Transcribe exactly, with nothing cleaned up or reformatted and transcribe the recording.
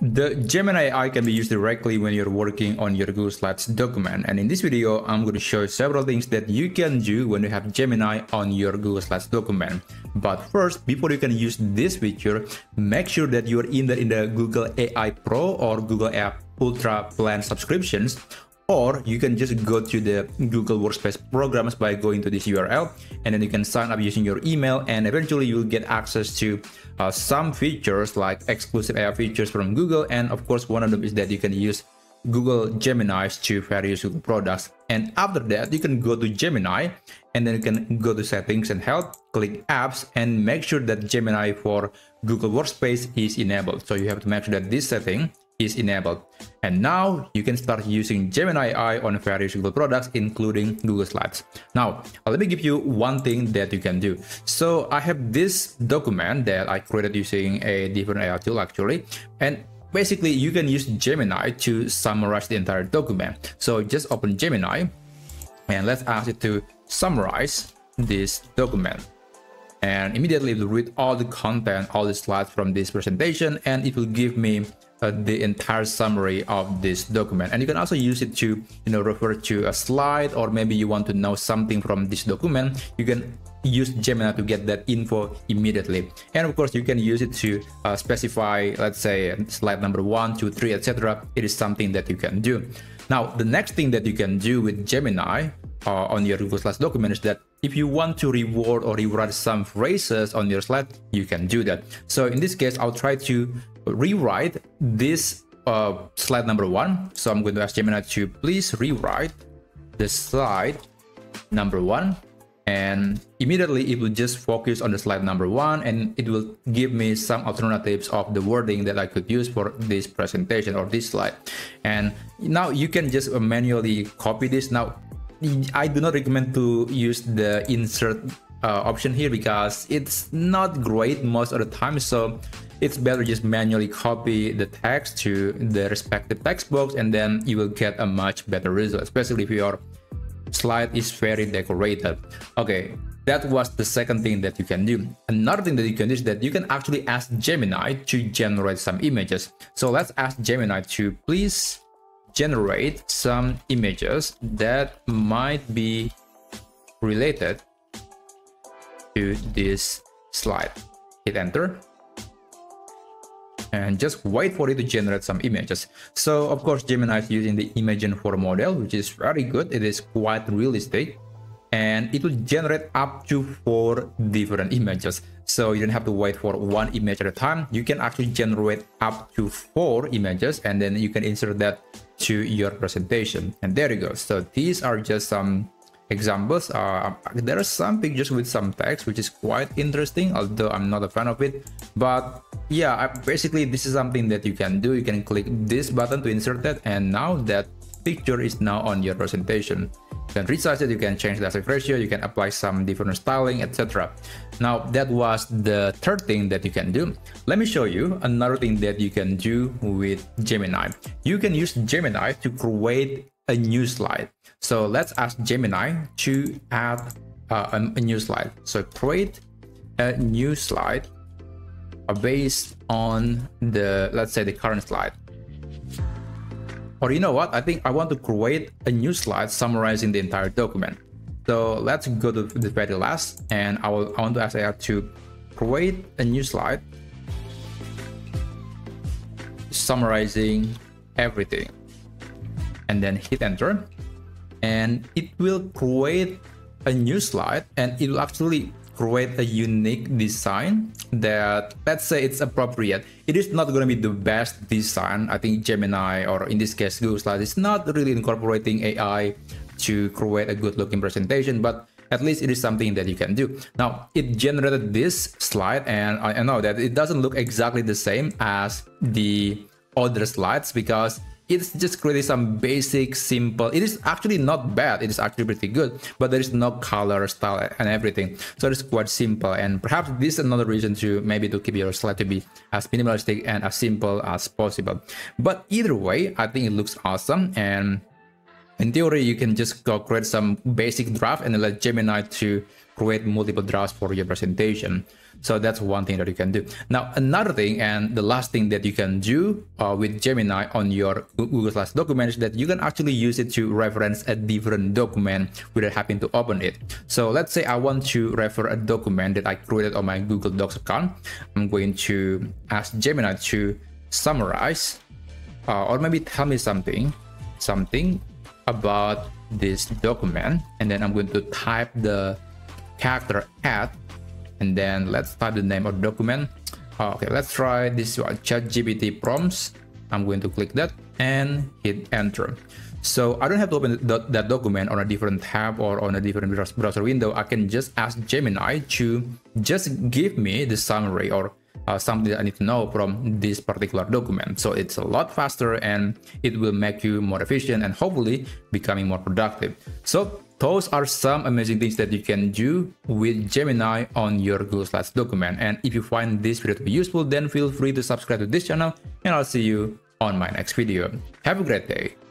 The Gemini A I can be used directly when you're working on your Google Slides document, and in this video I'm going to show you several things that you can do when you have Gemini on your Google Slides document. But first, before you can use this feature, make sure that you're either in the Google A I Pro or Google App Ultra plan subscriptions, or you can just go to the Google Workspace programs by going to this U R L, and then you can sign up using your email, and eventually you'll get access to uh, some features like exclusive A I features from Google. And of course, one of them is that you can use Google Gemini's to various Google products. And after that, you can go to Gemini, and then you can go to settings and help, click apps, and make sure that Gemini for Google Workspace is enabled. So you have to make sure that this setting is enabled, and now you can start using Gemini A I on various Google products, including Google Slides. Now let me give you one thing that you can do. So I have this document that I created using a different A I tool actually, and basically you can use Gemini to summarize the entire document. So just open Gemini and let's ask it to summarize this document, and immediately it will read all the content, all the slides from this presentation, and it will give me Uh, the entire summary of this document. And you can also use it to, you know, refer to a slide, or maybe you want to know something from this document. You can use Gemini to get that info immediately. And of course, you can use it to uh, specify, let's say, slide number one, two, three, et cetera. It is something that you can do. Now, the next thing that you can do with Gemini uh, on your Google Slides document is that if you want to reward or rewrite some phrases on your slide, you can do that. So in this case, I'll try to rewrite this uh, slide number one. So I'm going to ask Gemini to please rewrite the slide number one, and immediately it will just focus on the slide number one, and it will give me some alternatives of the wording that I could use for this presentation or this slide. And now you can just manually copy this. Now I do not recommend to use the insert uh, option here because it's not great most of the time, so it's better just manually copy the text to the respective text box, and then you will get a much better result, especially if your slide is very decorated. Okay, that was the second thing that you can do. Another thing that you can do is that you can actually ask Gemini to generate some images. So let's ask Gemini to please generate some images that might be related to this slide. Hit enter, and just wait for it to generate some images. So of course, Gemini is using the Imagen four model, which is very good. It is quite realistic, and it will generate up to four different images. So you don't have to wait for one image at a time. You can actually generate up to four images, and then you can insert that to your presentation. And there you go. So these are just some examples. Uh, there are some pictures with some text, which is quite interesting, although I'm not a fan of it. But yeah, I, basically this is something that you can do. You can click this button to insert that, and now that picture is now on your presentation. You can resize it, you can change the aspect ratio, you can apply some different styling, et cetera. Now that was the third thing that you can do. Let me show you another thing that you can do with Gemini. You can use Gemini to create a new slide. So let's ask Gemini to add uh, a, a new slide. So create a new slide based on the, let's say, the current slide. Or you know what, I think I want to create a new slide summarizing the entire document. So let's go to the very last, and I, will, I want to ask A I to create a new slide summarizing everything, and then hit enter, and it will create a new slide, and it will actually create a unique design that, let's say, it's appropriate. It is not going to be the best design. I think Gemini, or in this case Google Slides, is not really incorporating A I to create a good looking presentation, but at least it is something that you can do. Now it generated this slide, and I know that it doesn't look exactly the same as the other slides because it's just creating some basic, simple. It is actually not bad. It is actually pretty good, but there is no color, style, and everything. So it's quite simple. And perhaps this is another reason to maybe to keep your slide to be as minimalistic and as simple as possible. But either way, I think it looks awesome. And in theory, you can just go create some basic draft and let Gemini to create multiple drafts for your presentation. So that's one thing that you can do. Now, another thing, and the last thing that you can do uh, with Gemini on your Google Slides document is that you can actually use it to reference a different document without having to open it. So let's say I want to refer a document that I created on my Google Docs account. I'm going to ask Gemini to summarize uh, or maybe tell me something, something about this document, and then I'm going to type the character at, and then let's type the name of the document. Uh, okay, let's try this one, Chat G P T prompts. I'm going to click that and hit enter. So I don't have to open th that document on a different tab or on a different browser window. I can just ask Gemini to just give me the summary or Uh, something that I need to know from this particular document. So it's a lot faster and it will make you more efficient and hopefully becoming more productive. So those are some amazing things that you can do with Gemini on your Google Slides document. And if you find this video to be useful, then feel free to subscribe to this channel, and I'll see you on my next video. Have a great day.